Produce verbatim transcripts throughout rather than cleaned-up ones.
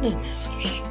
Да, хорошо.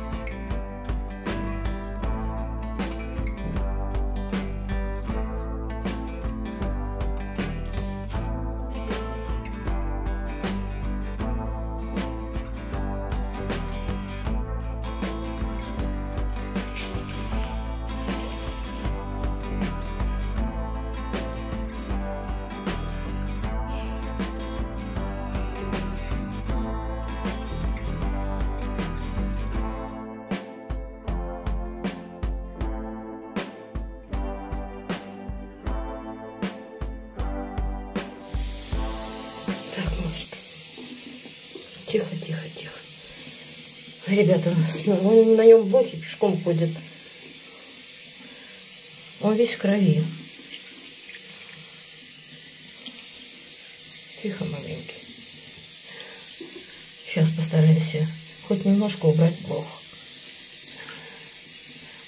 Тихо, тихо, тихо. Ребята, он на нем блохи пешком ходит. Он весь в крови. Тихо, маленький. Сейчас постараемся хоть немножко убрать блох.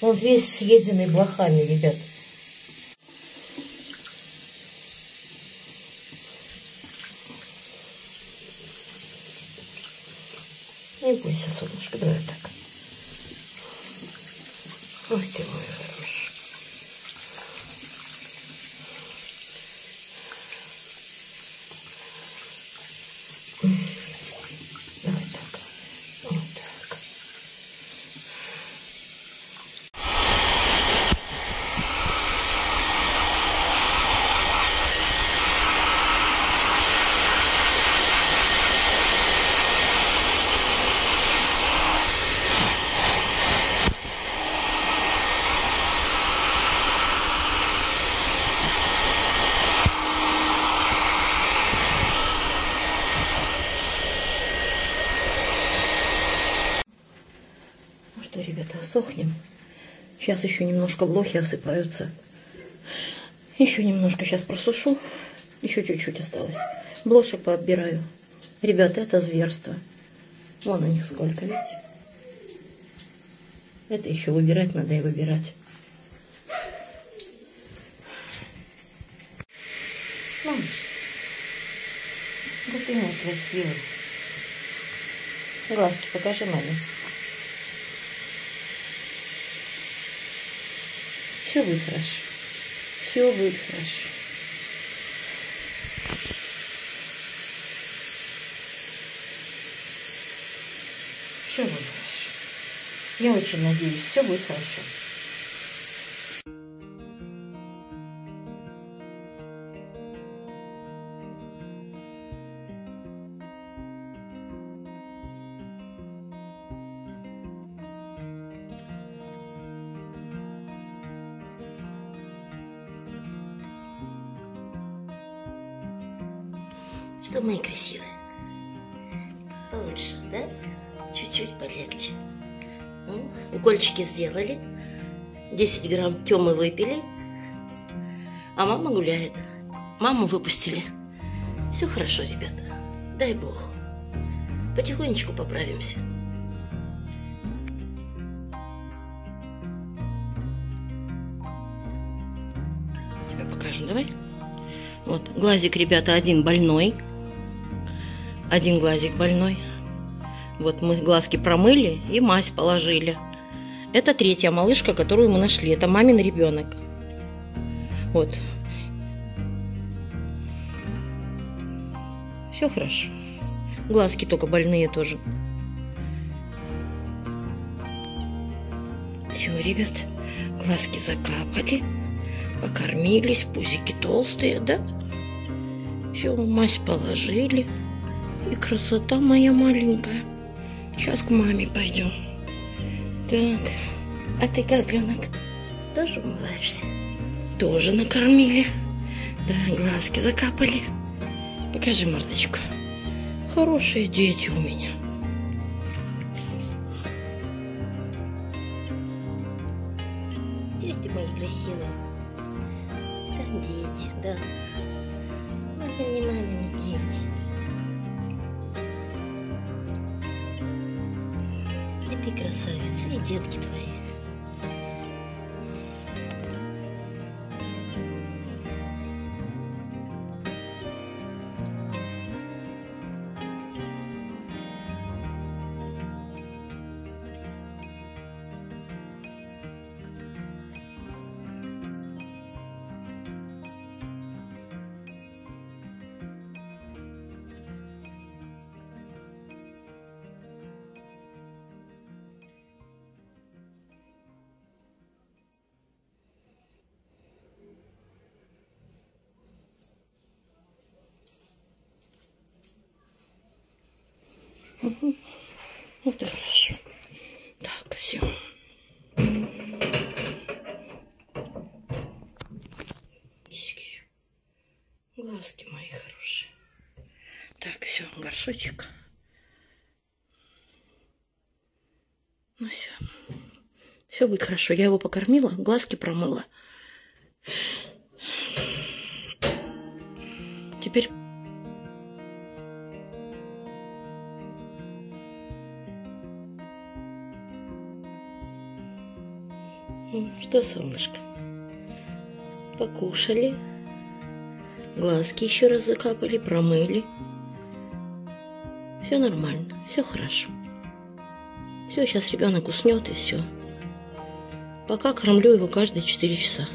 Он весь съеденный блохами, ребят. Не бойся, солнышко, давай так. Ой, ты мой хороший. Давай так. Вот так. Ребята, осохнем. Сейчас еще немножко блохи осыпаются. Еще немножко сейчас просушу. Еще чуть-чуть осталось. Блошек пооббираю. Ребята, это зверство. Вон у них сколько, видите? Это еще выбирать надо и выбирать. Мамочка, да ты мой красивый. Глазки покажи маме. Все будет хорошо. Все будет хорошо. Все будет хорошо. Я очень надеюсь, все будет хорошо. Что, мои красивые? Получше, да? Чуть-чуть полегче. Ну, укольчики сделали. десять грамм Тёмы выпили. А мама гуляет. Маму выпустили. Все хорошо, ребята. Дай бог. Потихонечку поправимся. Тебя покажу, давай. Вот, глазик, ребята, один больной. Один глазик больной. Вот мы глазки промыли и мазь положили. Это третья малышка, которую мы нашли. Это мамин ребенок. Вот. Все хорошо. Глазки только больные тоже. Все, ребят, глазки закапали. Покормились, пузики толстые, да? Все, мазь положили. И красота моя маленькая. Сейчас к маме пойдем. Так. А ты, козленок, тоже умываешься? Тоже накормили. Да, глазки закапали. Покажи мордочку. Хорошие дети у меня. Дети мои красивые. Там дети, да. Мамины, мамины дети. Ты красавица, и детки твои. Угу. Вот и хорошо. Так, все. Кисики. Глазки мои хорошие. Так, все, горшочек. Ну все. Все будет хорошо. Я его покормила, глазки промыла. Теперь... Ну что, солнышко, покушали, глазки еще раз закапали, промыли. Все нормально, все хорошо. Все, сейчас ребенок уснет и все. Пока кормлю его каждые четыре часа.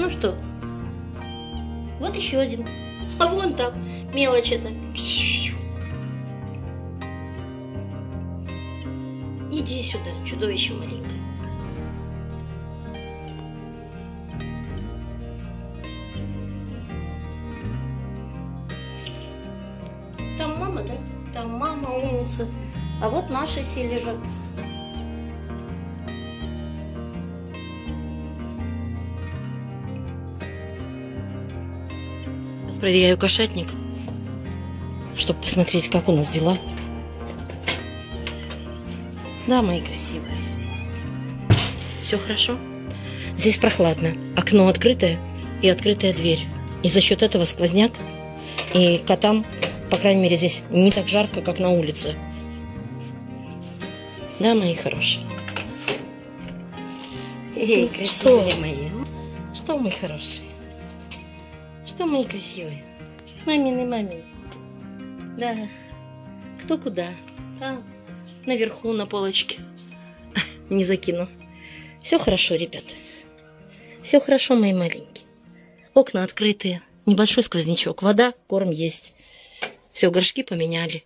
Ну что, вот еще один. А вон там мелочь это. Иди сюда, чудовище маленькое. Там мама, да? Там мама умница. А вот наша Селега. Проверяю кошатник, чтобы посмотреть, как у нас дела. Да, мои красивые. Все хорошо. Здесь прохладно. Окно открытое и открытая дверь. И за счет этого сквозняк. И котам, по крайней мере, здесь не так жарко, как на улице. Да, мои хорошие. Эй, красивые мои. Что, мои хорошие? Кто мои красивые? Мамины, мамины. Да. Кто куда? А, наверху на полочке. Не закину. Все хорошо, ребята. Все хорошо, мои маленькие. Окна открытые. Небольшой сквознячок. Вода, корм есть. Все, горшки поменяли.